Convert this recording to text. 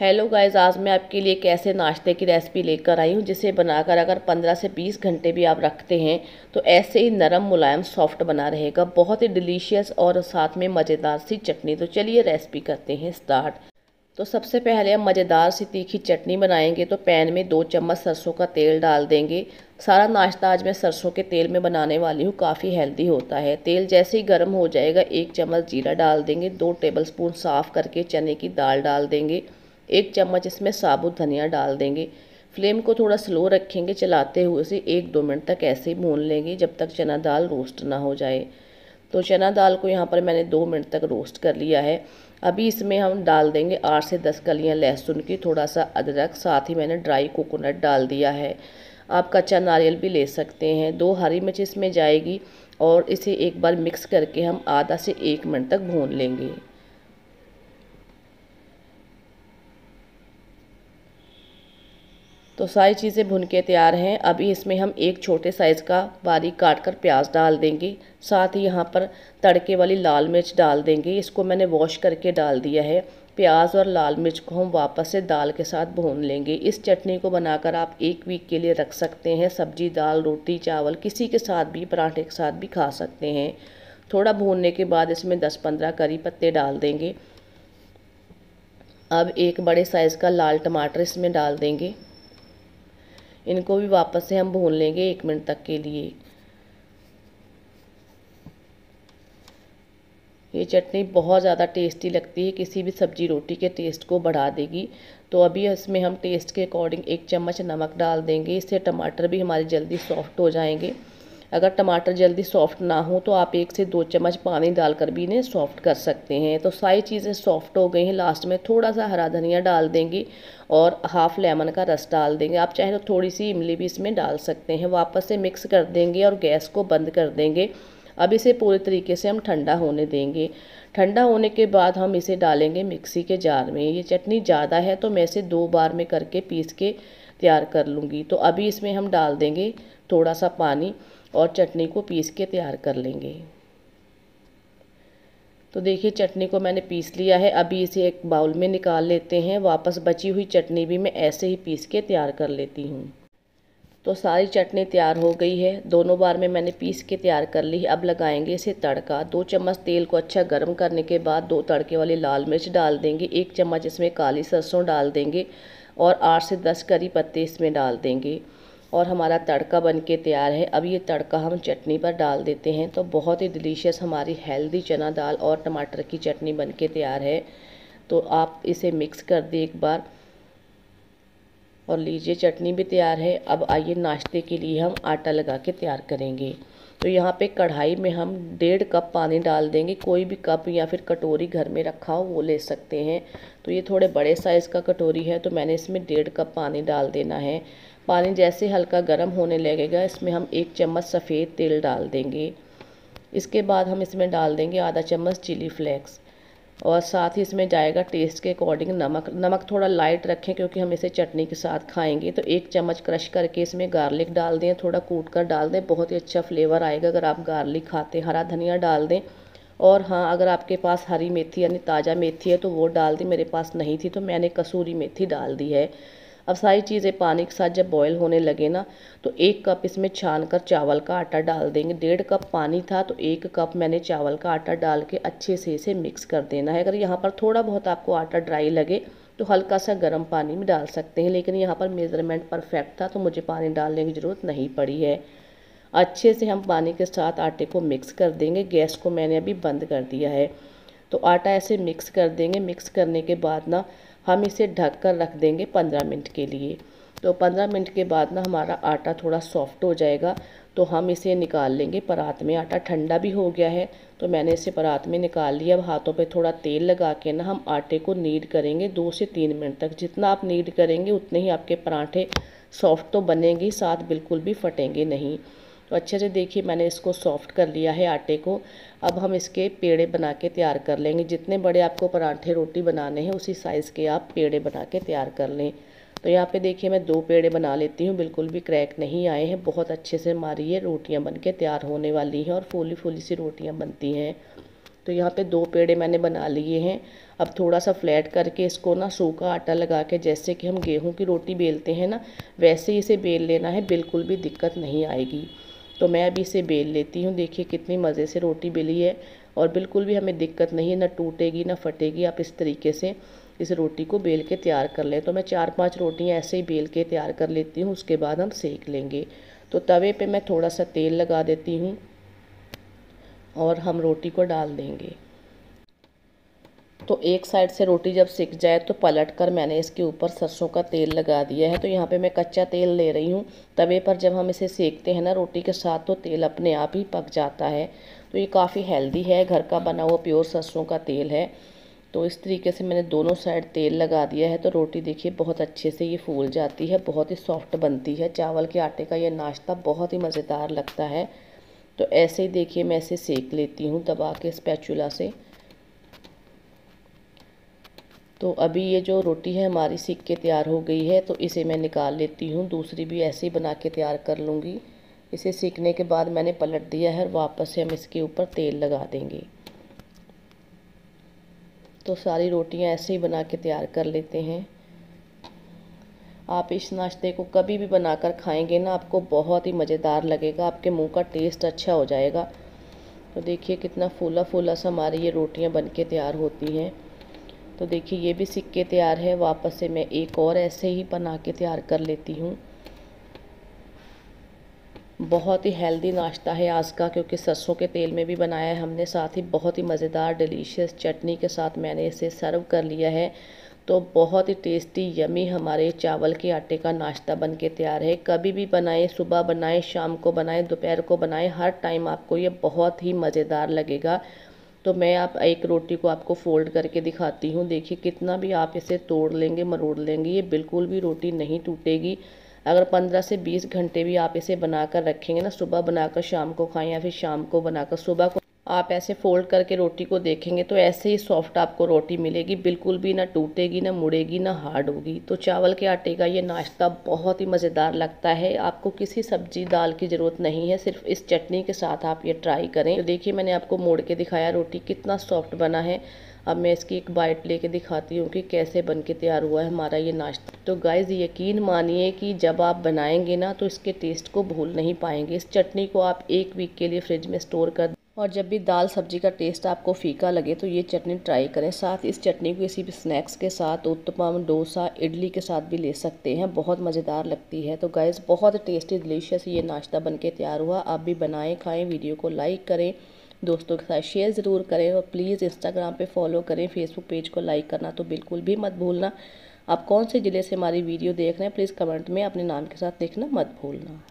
Hello guys, आज मैं आपके लिए कैसे नाश्ते की रेसिपी लेकर आई हूँ जिसे बनाकर अगर 15 से 20 घंटे भी आप रखते हैं तो ऐसे ही नरम मुलायम सॉफ्ट बना रहेगा। बहुत ही डिलीशियस और साथ में मज़ेदार सी चटनी। तो चलिए रेसिपी करते हैं स्टार्ट। तो सबसे पहले हम मज़ेदार सी तीखी चटनी बनाएंगे। तो पैन में 2 चम्मच सरसों का तेल डाल देंगे। सारा नाश्ता आज मैं सरसों के तेल में बनाने वाली हूँ, काफ़ी हेल्दी होता है। तेल जैसे ही गर्म हो जाएगा 1 चम्मच जीरा डाल देंगे। 2 टेबलस्पून साफ़ करके चने की दाल डाल देंगे। 1 चम्मच इसमें साबुत धनिया डाल देंगे। फ्लेम को थोड़ा स्लो रखेंगे, चलाते हुए इसे 1-2 मिनट तक ऐसे ही भून लेंगे जब तक चना दाल रोस्ट ना हो जाए। तो चना दाल को यहाँ पर मैंने 2 मिनट तक रोस्ट कर लिया है। अभी इसमें हम डाल देंगे 8 से 10 कलियाँ लहसुन की, थोड़ा सा अदरक, साथ ही मैंने ड्राई कोकोनट डाल दिया है। आप कच्चा नारियल भी ले सकते हैं। 2 हरी मिर्च इसमें जाएगी और इसे एक बार मिक्स करके हम आधा से 1 मिनट तक भून लेंगे। तो सारी चीज़ें भुन के तैयार हैं। अभी इसमें हम 1 छोटे साइज़ का बारीक काट कर प्याज डाल देंगे। साथ ही यहाँ पर तड़के वाली लाल मिर्च डाल देंगे। इसको मैंने वॉश करके डाल दिया है। प्याज और लाल मिर्च को हम वापस से दाल के साथ भून लेंगे। इस चटनी को बनाकर आप 1 वीक के लिए रख सकते हैं। सब्जी, दाल, रोटी, चावल किसी के साथ भी, पराठे के साथ भी खा सकते हैं। थोड़ा भूनने के बाद इसमें 10-15 करी पत्ते डाल देंगे। अब 1 बड़े साइज़ का लाल टमाटर इसमें डाल देंगे। इनको भी वापस से हम भून लेंगे 1 मिनट तक के लिए। ये चटनी बहुत ज़्यादा टेस्टी लगती है, किसी भी सब्जी रोटी के टेस्ट को बढ़ा देगी। तो अभी इसमें हम टेस्ट के अकॉर्डिंग 1 चम्मच नमक डाल देंगे। इससे टमाटर भी हमारे जल्दी सॉफ्ट हो जाएंगे। अगर टमाटर जल्दी सॉफ्ट ना हो तो आप 1 से 2 चम्मच पानी डालकर भी इन्हें सॉफ्ट कर सकते हैं। तो सारी चीज़ें सॉफ्ट हो गई हैं। लास्ट में थोड़ा सा हरा धनिया डाल देंगे और हाफ लेमन का रस डाल देंगे। आप चाहे तो थोड़ी सी इमली भी इसमें डाल सकते हैं। वापस से मिक्स कर देंगे और गैस को बंद कर देंगे। अब इसे पूरे तरीके से हम ठंडा होने देंगे। ठंडा होने के बाद हम इसे डालेंगे मिक्सी के जार में। ये चटनी ज़्यादा है तो मैं इसे 2 बार में करके पीस के तैयार कर लूँगी। तो अभी इसमें हम डाल देंगे थोड़ा सा पानी और चटनी को पीस के तैयार कर लेंगे। तो देखिए चटनी को मैंने पीस लिया है। अभी इसे एक बाउल में निकाल लेते हैं। वापस बची हुई चटनी भी मैं ऐसे ही पीस के तैयार कर लेती हूँ। तो सारी चटनी तैयार हो गई है। दोनों बार में मैंने पीस के तैयार कर ली है। अब लगाएंगे इसे तड़का। 2 चम्मच तेल को अच्छा गर्म करने के बाद 2 तड़के वाली लाल मिर्च डाल देंगे। 1 चम्मच इसमें काली सरसों डाल देंगे और 8 से 10 करी पत्ते इसमें डाल देंगे और हमारा तड़का बनके तैयार है। अब ये तड़का हम चटनी पर डाल देते हैं। तो बहुत ही डिलीशियस हमारी हेल्दी चना दाल और टमाटर की चटनी बनके तैयार है। तो आप इसे मिक्स कर दें एक बार और लीजिए चटनी भी तैयार है। अब आइए नाश्ते के लिए हम आटा लगा के तैयार करेंगे। तो यहाँ पे कढ़ाई में हम 1.5 कप पानी डाल देंगे। कोई भी कप या फिर कटोरी घर में रखा हो वो ले सकते हैं। तो ये थोड़े बड़े साइज़ का कटोरी है तो मैंने इसमें 1.5 कप पानी डाल देना है। पानी जैसे हल्का गर्म होने लगेगा इसमें हम 1 चम्मच सफ़ेद तेल डाल देंगे। इसके बाद हम इसमें डाल देंगे आधा चम्मच चिली फ्लेक्स और साथ ही इसमें जाएगा टेस्ट के अकॉर्डिंग नमक। नमक थोड़ा लाइट रखें क्योंकि हम इसे चटनी के साथ खाएंगे। तो 1 चम्मच क्रश करके इसमें गार्लिक डाल दें, थोड़ा कूट कर डाल दें, बहुत ही अच्छा फ्लेवर आएगा अगर आप गार्लिक खाते हैं। हरा धनिया डाल दें और हाँ, अगर आपके पास हरी मेथी यानी ताज़ा मेथी है तो वो डाल दें। मेरे पास नहीं थी तो मैंने कसूरी मेथी डाल दी है। अब सारी चीज़ें पानी के साथ जब बॉयल होने लगे ना तो 1 कप इसमें छान कर चावल का आटा डाल देंगे। 1.5 कप पानी था तो 1 कप मैंने चावल का आटा डाल के अच्छे से इसे मिक्स कर देना है। अगर यहाँ पर थोड़ा बहुत आपको आटा ड्राई लगे तो हल्का सा गर्म पानी में डाल सकते हैं, लेकिन यहाँ पर मेज़रमेंट परफेक्ट था तो मुझे पानी डालने की ज़रूरत नहीं पड़ी है। अच्छे से हम पानी के साथ आटे को मिक्स कर देंगे। गैस को मैंने अभी बंद कर दिया है। तो आटा ऐसे मिक्स कर देंगे। मिक्स करने के बाद ना हम इसे ढक कर रख देंगे 15 मिनट के लिए। तो 15 मिनट के बाद ना हमारा आटा थोड़ा सॉफ्ट हो जाएगा तो हम इसे निकाल लेंगे परात में। आटा ठंडा भी हो गया है तो मैंने इसे परात में निकाल लिया। अब हाथों पे थोड़ा तेल लगा के ना हम आटे को नीड करेंगे 2 से 3 मिनट तक। जितना आप नीड करेंगे उतने ही आपके पराठे सॉफ्ट तो बनेंगे, साथ बिल्कुल भी फटेंगे नहीं। तो अच्छे से देखिए मैंने इसको सॉफ़्ट कर लिया है आटे को। अब हम इसके पेड़े बना के तैयार कर लेंगे। जितने बड़े आपको पराठे रोटी बनाने हैं उसी साइज़ के आप पेड़े बना के तैयार कर लें। तो यहाँ पे देखिए मैं 2 पेड़े बना लेती हूँ, बिल्कुल भी क्रैक नहीं आए हैं। बहुत अच्छे से हमारी ये रोटियाँ बन के तैयार होने वाली हैं और फूली फूली सी रोटियाँ बनती हैं। तो यहाँ पे दो पेड़े मैंने बना लिए हैं। अब थोड़ा सा फ्लैट करके इसको ना सूखा आटा लगा के, जैसे कि हम गेहूं की रोटी बेलते हैं ना, वैसे ही इसे बेल लेना है, बिल्कुल भी दिक्कत नहीं आएगी। तो मैं अभी इसे बेल लेती हूँ। देखिए कितनी मज़े से रोटी बेली है और बिल्कुल भी हमें दिक्कत नहीं है, ना टूटेगी ना फटेगी। आप इस तरीके से इस रोटी को बेल के तैयार कर लें। तो मैं 4-5 रोटियाँ ऐसे ही बेल के तैयार कर लेती हूँ, उसके बाद हम सेक लेंगे। तो तवे पे मैं थोड़ा सा तेल लगा देती हूँ और हम रोटी को डाल देंगे। तो एक साइड से रोटी जब सिक जाए तो पलट कर मैंने इसके ऊपर सरसों का तेल लगा दिया है। तो यहाँ पे मैं कच्चा तेल ले रही हूँ। तवे पर जब हम इसे सेकते हैं ना रोटी के साथ, तो तेल अपने आप ही पक जाता है। तो ये काफ़ी हेल्दी है, घर का बना हुआ प्योर सरसों का तेल है। तो इस तरीके से मैंने दोनों साइड तेल लगा दिया है। तो रोटी देखिए बहुत अच्छे से ये फूल जाती है, बहुत ही सॉफ्ट बनती है। चावल के आटे का ये नाश्ता बहुत ही मज़ेदार लगता है। तो ऐसे ही देखिए मैं इसे सेक लेती हूँ दबा के स्पैचुला से। तो अभी ये जो रोटी है हमारी सेक के तैयार हो गई है, तो इसे मैं निकाल लेती हूँ। दूसरी भी ऐसे ही बना के तैयार कर लूँगी। इसे सेकने के बाद मैंने पलट दिया है और वापस से हम इसके ऊपर तेल लगा देंगे। तो सारी रोटियां ऐसे ही बना के तैयार कर लेते हैं। आप इस नाश्ते को कभी भी बनाकर खाएंगे ना, आपको बहुत ही मज़ेदार लगेगा, आपके मुंह का टेस्ट अच्छा हो जाएगा। तो देखिए कितना फूला फूला सा हमारी ये रोटियां बन के तैयार होती हैं। तो देखिए ये भी सिक के तैयार है। वापस से मैं एक और ऐसे ही बना के तैयार कर लेती हूँ। बहुत ही हेल्दी नाश्ता है आज का, क्योंकि सरसों के तेल में भी बनाया है हमने, साथ ही बहुत ही मज़ेदार डिलीशियस चटनी के साथ मैंने इसे सर्व कर लिया है। तो बहुत ही टेस्टी यमी हमारे चावल के आटे का नाश्ता बन के तैयार है। कभी भी बनाएं, सुबह बनाएं, शाम को बनाएं, दोपहर को बनाएं, हर टाइम आपको ये बहुत ही मज़ेदार लगेगा। तो मैं आप एक रोटी को आपको फ़ोल्ड करके दिखाती हूँ। देखिए कितना भी आप इसे तोड़ लेंगे मरोड़ लेंगे, ये बिल्कुल भी रोटी नहीं टूटेगी। अगर 15 से 20 घंटे भी आप इसे बनाकर रखेंगे ना, सुबह बनाकर शाम को खाएं या फिर शाम को बनाकर सुबह को, आप ऐसे फ़ोल्ड करके रोटी को देखेंगे तो ऐसे ही सॉफ्ट आपको रोटी मिलेगी, बिल्कुल भी ना टूटेगी ना मुड़ेगी ना हार्ड होगी। तो चावल के आटे का ये नाश्ता बहुत ही मज़ेदार लगता है, आपको किसी सब्जी दाल की ज़रूरत नहीं है, सिर्फ इस चटनी के साथ आप ये ट्राई करें। तो देखिए मैंने आपको मोड़ के दिखाया रोटी कितना सॉफ्ट बना है। अब मैं इसकी एक बाइट लेके दिखाती हूँ कि कैसे बन के तैयार हुआ है हमारा ये नाश्ता। तो गाइज़ यकीन मानिए कि जब आप बनाएंगे ना तो इसके टेस्ट को भूल नहीं पाएंगे। इस चटनी को आप 1 वीक के लिए फ्रिज में स्टोर कर, और जब भी दाल सब्जी का टेस्ट आपको फीका लगे तो ये चटनी ट्राई करें। साथ इस चटनी को किसी भी स्नैक्स के साथ, उत्तपम, डोसा, इडली के साथ भी ले सकते हैं, बहुत मज़ेदार लगती है। तो गाइज़ बहुत टेस्टी डिलीशियस ये नाश्ता बन के तैयार हुआ। आप भी बनाएं खाएँ, वीडियो को लाइक करें, दोस्तों के साथ शेयर ज़रूर करें और प्लीज़ इंस्टाग्राम पे फॉलो करें। फेसबुक पेज को लाइक करना तो बिल्कुल भी मत भूलना। आप कौन से ज़िले से हमारी वीडियो देख रहे हैं प्लीज़ कमेंट में अपने नाम के साथ लिखना मत भूलना।